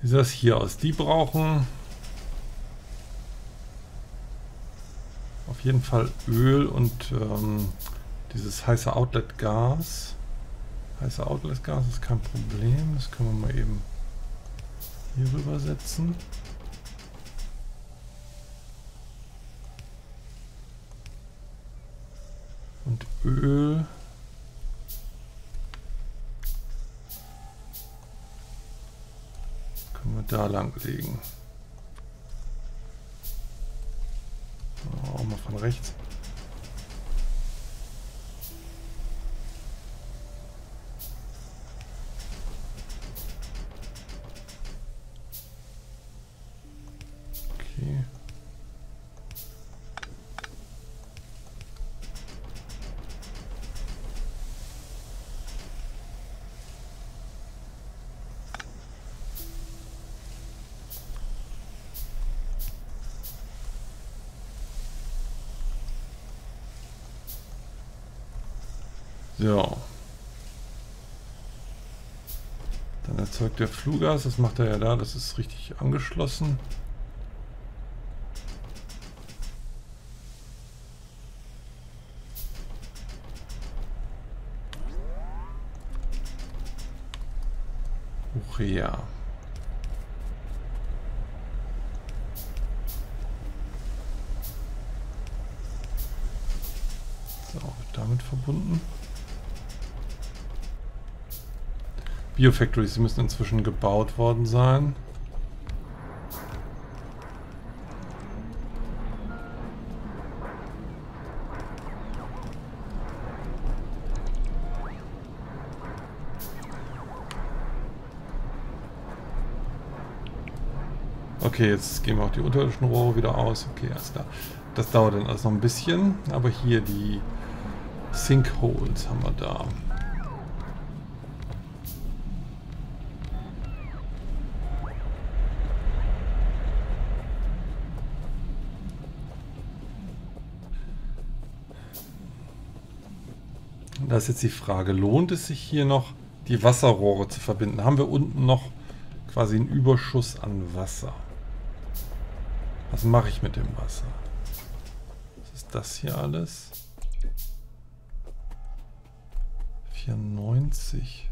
Wie sieht das hier aus? Die brauchen auf jeden Fall Öl und dieses heiße Outletgas. Heiße Outletgas ist kein Problem, das können wir mal eben hier rüber setzen. Und Öl. Können wir da lang legen. Auch mal von rechts. So. Dann erzeugt der Fluggas, das macht er ja da, das ist richtig angeschlossen. Urea. So, damit verbunden. Biofactories müssen inzwischen gebaut worden sein. Okay, jetzt gehen wir auch die unterirdischen Rohre wieder aus. Okay, alles klar. Das dauert dann alles noch ein bisschen. Aber hier die Sinkholes haben wir da. Da ist jetzt die Frage, lohnt es sich hier noch die Wasserrohre zu verbinden? Haben wir unten noch quasi einen Überschuss an Wasser? Was mache ich mit dem Wasser? Was ist das hier alles? 94.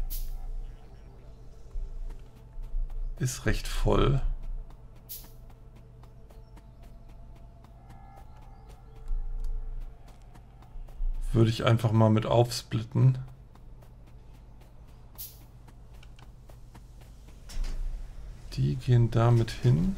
Ist recht voll. Würde ich einfach mal mit aufsplitten. Die gehen damit hin.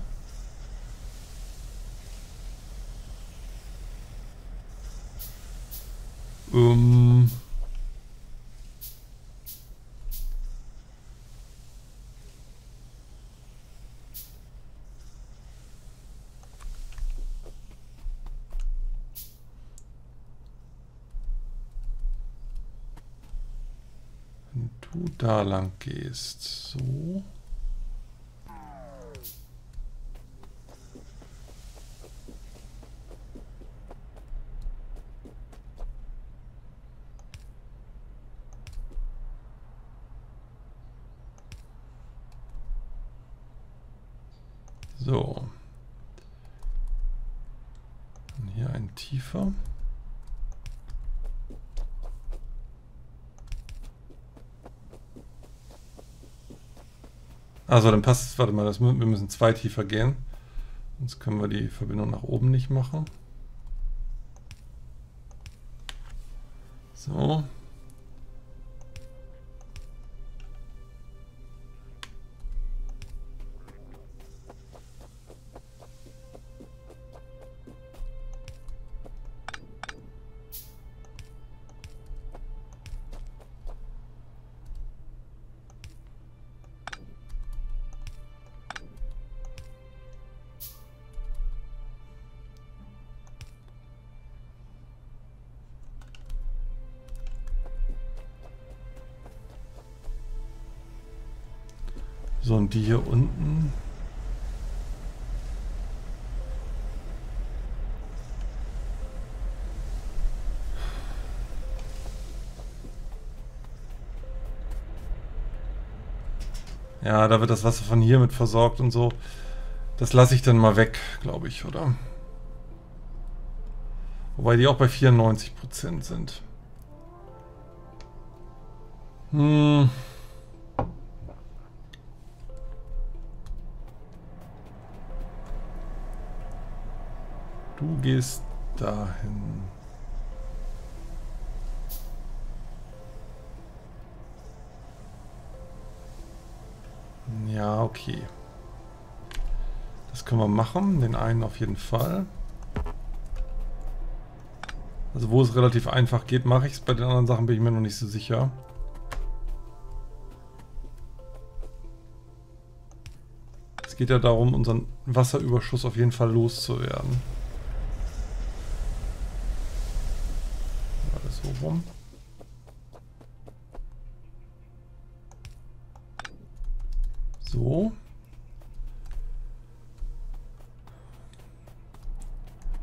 Wenn du da lang gehst, so. So. Und hier ein tiefer. Also dann passt es, warte mal, wir müssen zwei tiefer gehen. Sonst können wir die Verbindung nach oben nicht machen. So. So, und die hier unten. Ja, da wird das Wasser von hier mit versorgt und so. Das lasse ich dann mal weg, glaube ich, oder? Wobei die auch bei 94% sind. Du gehst dahin. Ja, okay. Das können wir machen. Den einen auf jeden Fall. Also wo es relativ einfach geht, mache ich es. Bei den anderen Sachen bin ich mir noch nicht so sicher. Es geht ja darum, unseren Wasserüberschuss auf jeden Fall loszuwerden. Rum. So.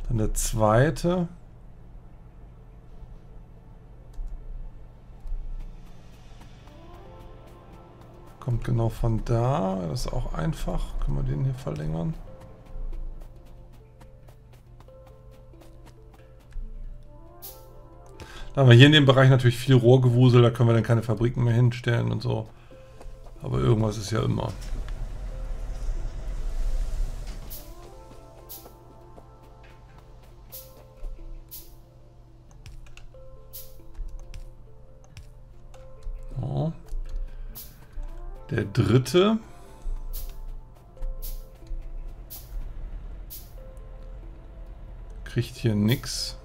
Dann der zweite. Kommt genau von da. Das ist auch einfach. Können wir den hier verlängern. Da haben wir hier in dem Bereich natürlich viel Rohrgewusel, da können wir dann keine Fabriken mehr hinstellen und so. Aber irgendwas ist ja immer. So. Der dritte. Kriegt hier nix.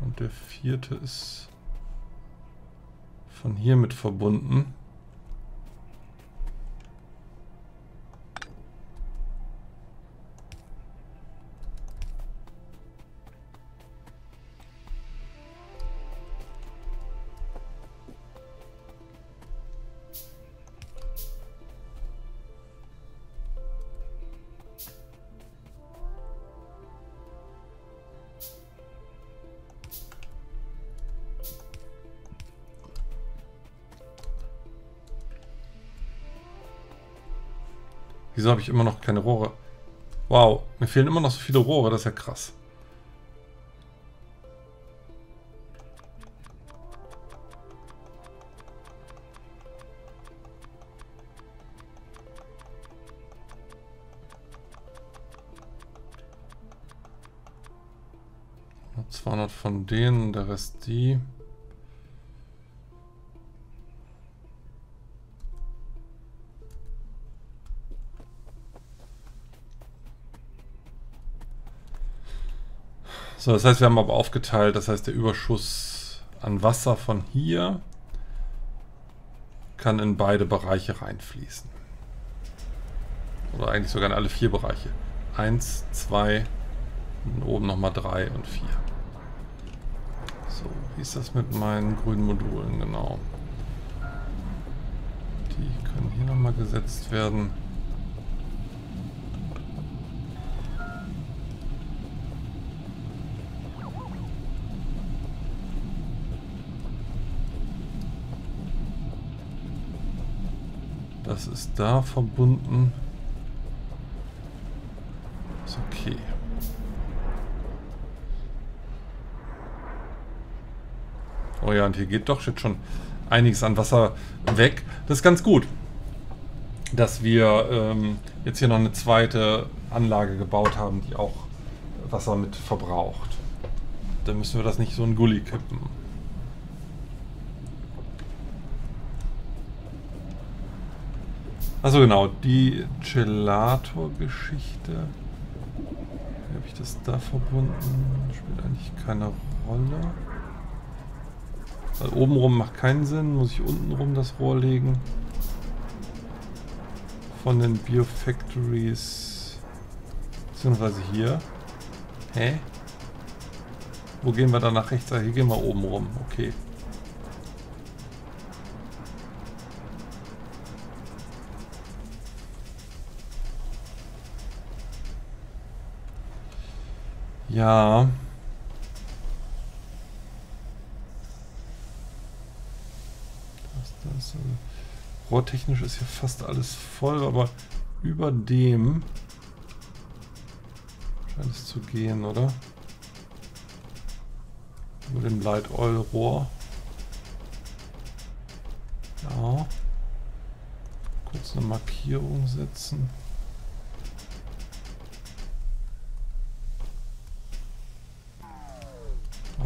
Und der vierte ist von hier mit verbunden. Wieso habe ich immer noch keine Rohre? Wow, mir fehlen immer noch so viele Rohre, das ist ja krass. Noch 200 von denen, der Rest die. So, das heißt, wir haben aber aufgeteilt, das heißt, der Überschuss an Wasser von hier kann in beide Bereiche reinfließen. Oder eigentlich sogar in alle vier Bereiche. 1, 2, oben nochmal 3 und 4. So, wie ist das mit meinen grünen Modulen? Genau. Die können hier nochmal gesetzt werden. Das ist da verbunden. Ist okay. Oh ja, und hier geht doch jetzt schon einiges an Wasser weg. Das ist ganz gut, dass wir jetzt hier noch eine zweite Anlage gebaut haben, die auch Wasser mit verbraucht. Dann müssen wir das nicht so in Gully kippen. Also genau, die Chelator-Geschichte. Wie habe ich das da verbunden? Spielt eigentlich keine Rolle. Weil obenrum macht keinen Sinn, muss ich untenrum das Rohr legen. Von den Biofactories. Beziehungsweise hier. Hä? Wo gehen wir da nach rechts? Hier gehen wir oben rum, okay. Ja. Das. Rohrtechnisch ist hier fast alles voll, aber über dem scheint es zu gehen, oder? Über dem Light Oil Rohr. Ja. Kurz eine Markierung setzen.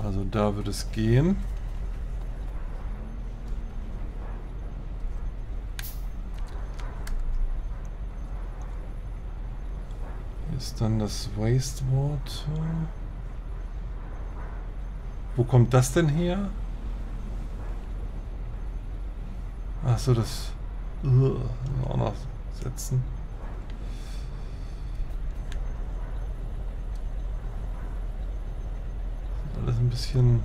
Also da würde es gehen. Hier ist dann das Wastewater. Wo kommt das denn her? Achso, das auch noch setzen. Alles ein bisschen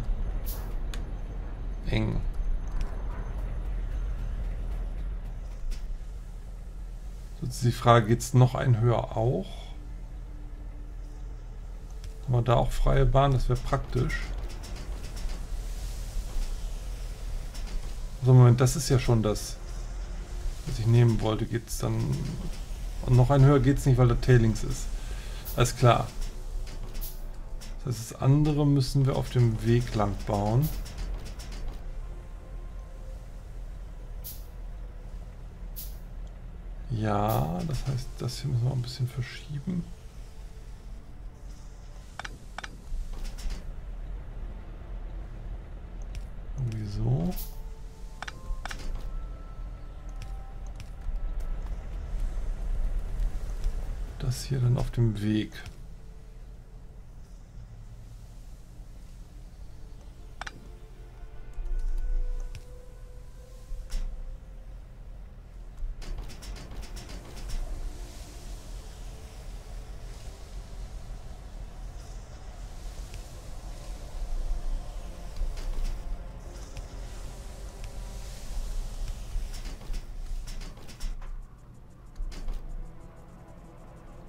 eng. Jetzt die Frage, geht es noch ein höher auch? Haben wir da auch freie Bahn? Das wäre praktisch. Also Moment, das ist ja schon das, was ich nehmen wollte. Geht es dann... Und noch ein höher geht es nicht, weil da Tailings ist. Alles klar. Das andere müssen wir auf dem Weg lang bauen. Ja, das heißt, das hier müssen wir auch ein bisschen verschieben. Das hier dann auf dem Weg.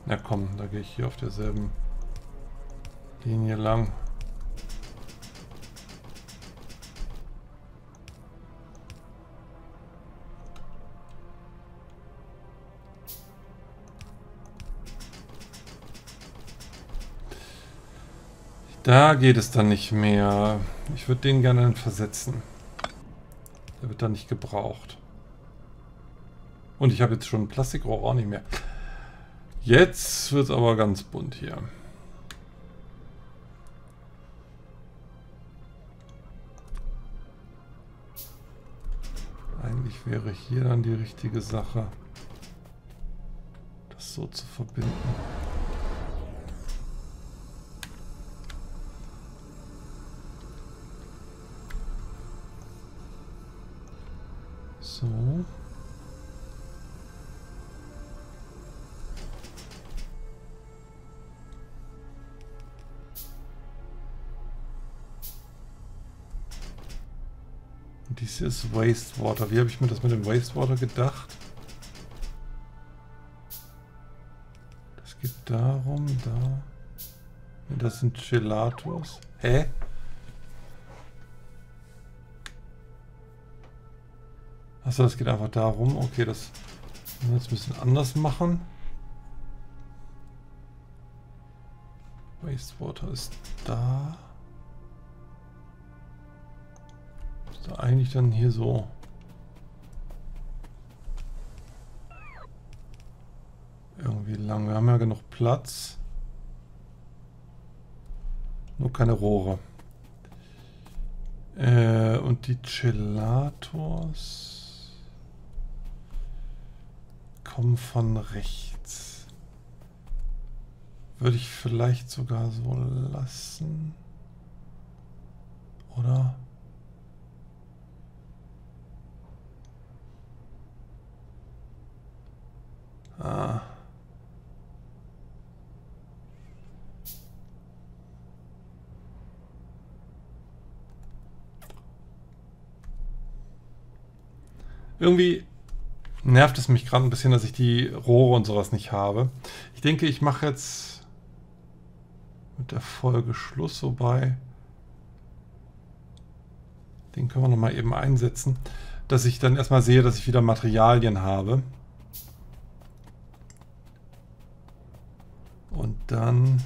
Na komm, da gehe ich hier auf derselben Linie lang. Da geht es dann nicht mehr. Ich würde den gerne versetzen. Der wird dann nicht gebraucht. Und ich habe jetzt schon Plastikrohr auch nicht mehr. Jetzt wird es aber ganz bunt hier. Eigentlich wäre hier dann die richtige Sache, das so zu verbinden. So. Dies ist Wastewater. Wie habe ich mir das mit dem Wastewater gedacht? Das geht darum, da. Das sind Chelators. Hä? Achso, das geht einfach darum. Okay, das müssen wir jetzt ein bisschen anders machen. Wastewater ist da. Eigentlich dann hier so. Irgendwie lang. Wir haben ja genug Platz. Nur keine Rohre. Und die Chelators kommen von rechts. Würde ich vielleicht sogar so lassen. Oder? Ah. Irgendwie nervt es mich gerade ein bisschen, dass ich die Rohre und sowas nicht habe. Ich denke, ich mache jetzt mit der Folge Schluss, wobei den können wir nochmal eben einsetzen, dass ich dann erstmal sehe, dass ich wieder Materialien habe. Und dann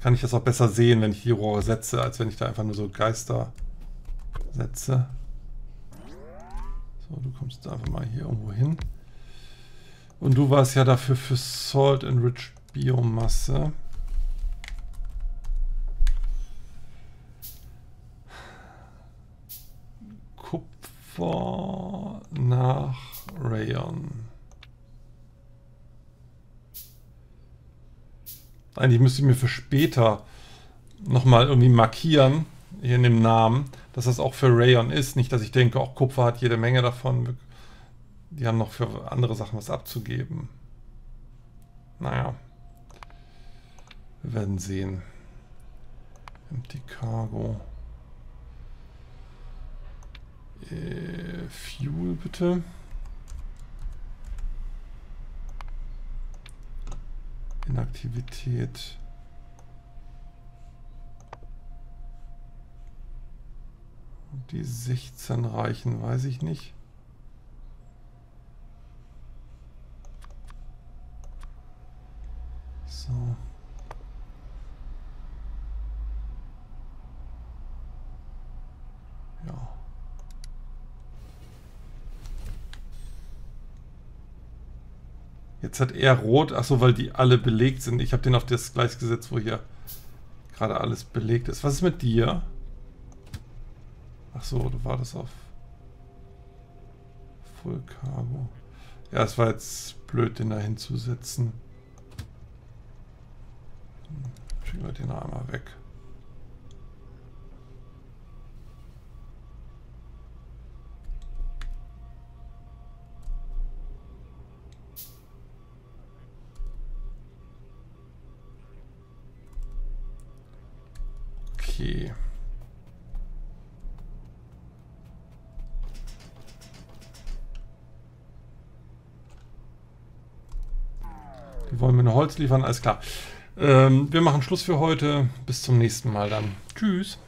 kann ich das auch besser sehen, wenn ich die Rohre setze, als wenn ich da einfach nur so Geister setze. So, du kommst einfach mal hier irgendwo hin. Und du warst ja dafür für Salt-Enriched Biomasse. Kupfer nach Rayon. Eigentlich müsste ich mir für später nochmal irgendwie markieren, hier in dem Namen, dass das auch für Rayon ist. Nicht, dass ich denke, auch Kupfer hat jede Menge davon. Die haben noch für andere Sachen was abzugeben. Naja. Wir werden sehen. Empty Cargo. Fuel bitte. Inaktivität. Ob die 16 reichen, weiß ich nicht. So. Ja. Jetzt hat er rot, achso, weil die alle belegt sind. Ich habe den auf das gleich gesetzt, wo hier gerade alles belegt ist. Was ist mit dir? Achso, da war das auf Full Cargo. Ja, es war jetzt blöd, den da hinzusetzen. Schicken wir den noch einmal weg. Okay. Die wollen mir noch Holz liefern, alles klar. Wir machen Schluss für heute. Bis zum nächsten Mal dann. Tschüss.